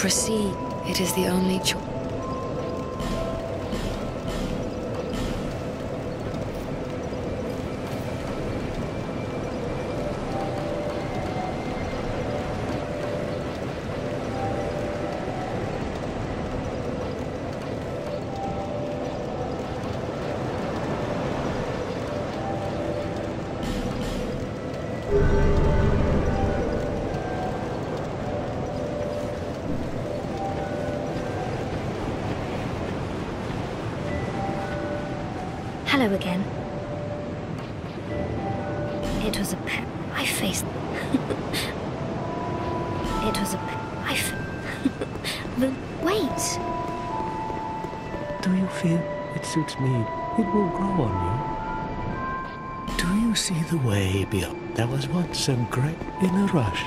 proceed. It is the only choice. Hello again. It was a pet. I faced. It was a pet. But wait. Do you feel it suits me? It will grow on you. Do you see the way beyond? There was once a great inner rush.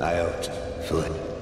Iota, foot.